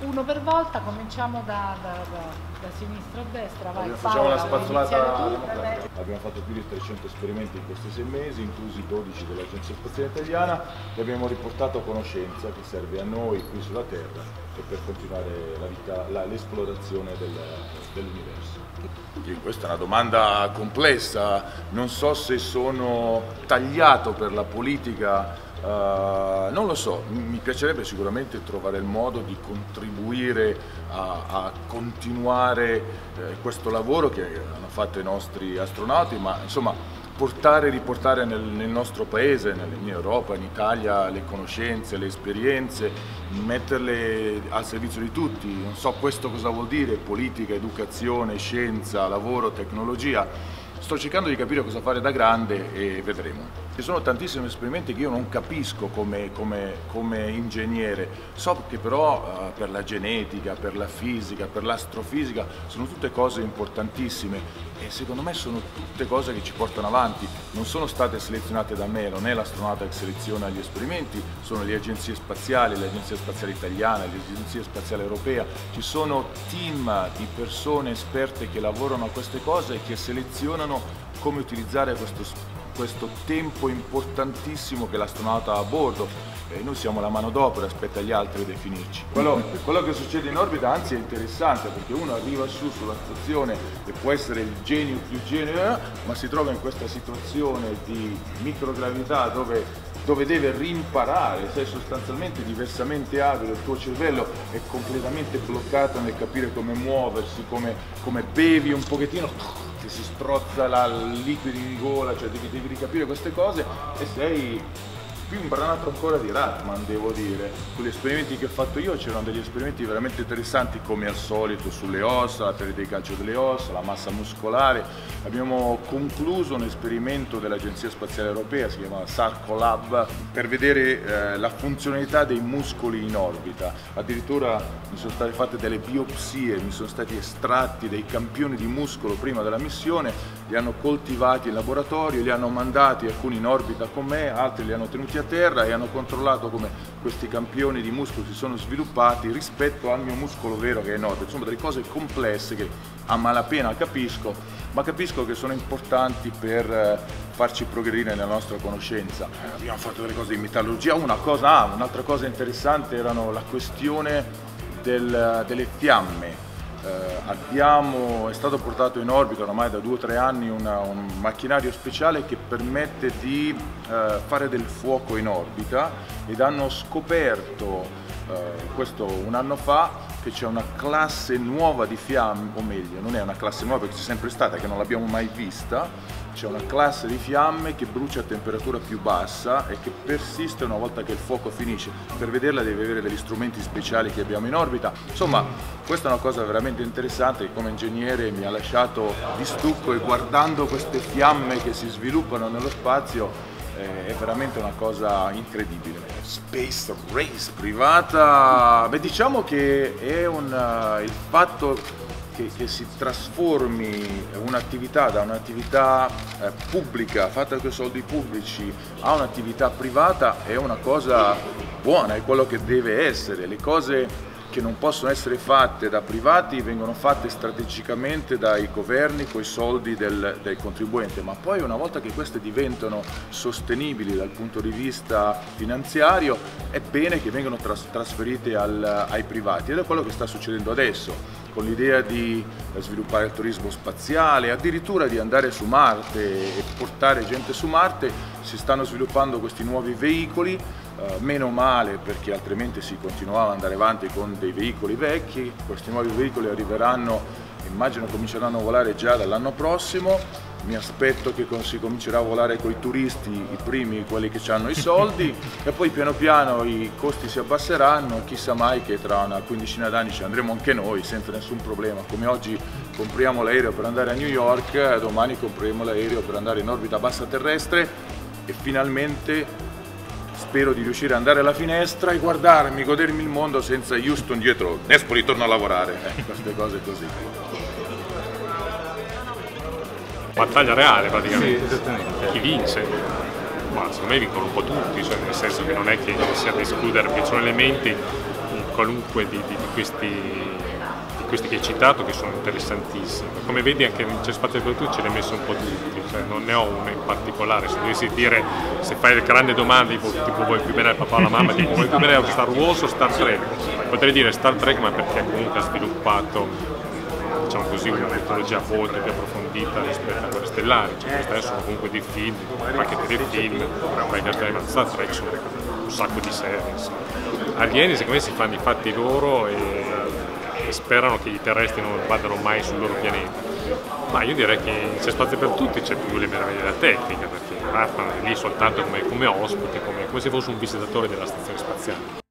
uno per volta, cominciamo da sinistra a destra. Vai, facciamo una spazzolata democratica. Abbiamo fatto più di 300 esperimenti in questi 6 mesi, inclusi 12 dell'Agenzia Spaziale Italiana, e abbiamo riportato a conoscenza che serve a noi qui sulla Terra e per continuare l'esplorazione dell'universo. Questa è una domanda complessa, non so se sono tagliato per la politica. Non lo so, mi piacerebbe sicuramente trovare il modo di contribuire a continuare questo lavoro che hanno fatto i nostri astronauti, ma insomma portare e riportare nel nostro paese, in Europa, in Italia, le conoscenze, le esperienze, metterle al servizio di tutti. Non so questo cosa vuol dire: politica, educazione, scienza, lavoro, tecnologia. Sto cercando di capire cosa fare da grande e vedremo. Ci sono tantissimi esperimenti che io non capisco come ingegnere, so che però per la genetica, per la fisica, per l'astrofisica sono tutte cose importantissime e secondo me sono tutte cose che ci portano avanti. Non sono state selezionate da me, non è l'astronauta che seleziona gli esperimenti, sono le agenzie spaziali, l'Agenzia Spaziale Italiana, l'Agenzia Spaziale Europea, ci sono team di persone esperte che lavorano a queste cose e che selezionano come utilizzare questo tempo importantissimo che l'astronauta ha a bordo. Noi siamo la manodopera, aspetta agli altri definirci. Quello che succede in orbita anzi è interessante, perché uno arriva sulla stazione e può essere il genio più genio, ma si trova in questa situazione di microgravità dove deve rimparare, sei sostanzialmente diversamente abile, il tuo cervello è completamente bloccato nel capire come muoversi, come bevi un pochettino, si strozza il liquido in gola, cioè devi ricapire queste cose e sei più imbranato ancora di Ratman, devo dire. Con gli esperimenti che ho fatto io c'erano degli esperimenti veramente interessanti, come al solito sulle ossa, la teoria del calcio delle ossa, la massa muscolare. Abbiamo concluso un esperimento dell'Agenzia Spaziale Europea, si chiama SARCOLAB, per vedere la funzionalità dei muscoli in orbita. Addirittura mi sono state fatte delle biopsie, mi sono stati estratti dei campioni di muscolo prima della missione, li hanno coltivati in laboratorio, li hanno mandati alcuni in orbita con me, altri li hanno tenuti a terra e hanno controllato come questi campioni di muscolo si sono sviluppati rispetto al mio muscolo vero che è enorme. Insomma, delle cose complesse che a malapena capisco, ma capisco che sono importanti per farci progredire nella nostra conoscenza. Abbiamo fatto delle cose di metallurgia, un'altra cosa interessante erano la questione delle fiamme. È stato portato in orbita ormai da 2 o 3 anni un macchinario speciale che permette di fare del fuoco in orbita, ed hanno scoperto questo 1 anno fa che c'è una classe nuova di fiamme, o meglio non è una classe nuova perché c'è sempre stata, che non l'abbiamo mai vista. C'è una classe di fiamme che brucia a temperatura più bassa e che persiste una volta che il fuoco finisce. Per vederla devi avere degli strumenti speciali che abbiamo in orbita. Insomma, questa è una cosa veramente interessante che come ingegnere mi ha lasciato di stucco, e guardando queste fiamme che si sviluppano nello spazio è veramente una cosa incredibile. Space race privata, beh, diciamo che è il fatto che si trasformi un'attività da un'attività pubblica, fatta con soldi pubblici, a un'attività privata è una cosa buona, è quello che deve essere. Le cose che non possono essere fatte da privati vengono fatte strategicamente dai governi coi soldi del contribuente, ma poi una volta che queste diventano sostenibili dal punto di vista finanziario è bene che vengano trasferite ai privati, ed è quello che sta succedendo adesso, con l'idea di sviluppare il turismo spaziale, addirittura di andare su Marte e portare gente su Marte. Si stanno sviluppando questi nuovi veicoli, meno male, perché altrimenti si continuava ad andare avanti con dei veicoli vecchi. Questi nuovi veicoli arriveranno, immagino cominceranno a volare già dall'anno prossimo. Mi aspetto che si comincerà a volare con i turisti, i primi, quelli che hanno i soldi, e poi piano piano i costi si abbasseranno. Chissà mai che tra una quindicina d'anni ci andremo anche noi senza nessun problema. Come oggi compriamo l'aereo per andare a New York, domani compriamo l'aereo per andare in orbita bassa terrestre, e finalmente spero di riuscire ad andare alla finestra e guardarmi, godermi il mondo senza Houston dietro. Nespoli, torno a lavorare, queste cose così. Battaglia reale praticamente. Sì, esattamente. Chi vince? Ma secondo me vincono un po' tutti, cioè nel senso che non è che sia da escludere, perché sono elementi qualunque di questi che hai citato, che sono interessantissimi. Come vedi, anche c'è spazio per tutti, ce l'hai messo un po' tutti, cioè non ne ho uno in particolare. Se dovessi dire, se fai le grandi domande tipo vuoi più bene al papà o alla mamma, tipo vuoi più bene a Star Wars o Star Trek, potrei dire Star Trek, ma perché comunque ha sviluppato, diciamo così, una metodologia molto più approfondita rispetto a quelle stellari, cioè queste adesso sono comunque dei film, anche dei film, ma in realtà in Star Trek sono un sacco di serie, insomma. Alieni secondo me si fanno i fatti loro e sperano che i terrestri non vadano mai sul loro pianeta. Ma io direi che c'è spazio per tutti, c'è più le meraviglie della tecnica, perché Ratman è lì soltanto come ospite, come se fosse un visitatore della stazione spaziale.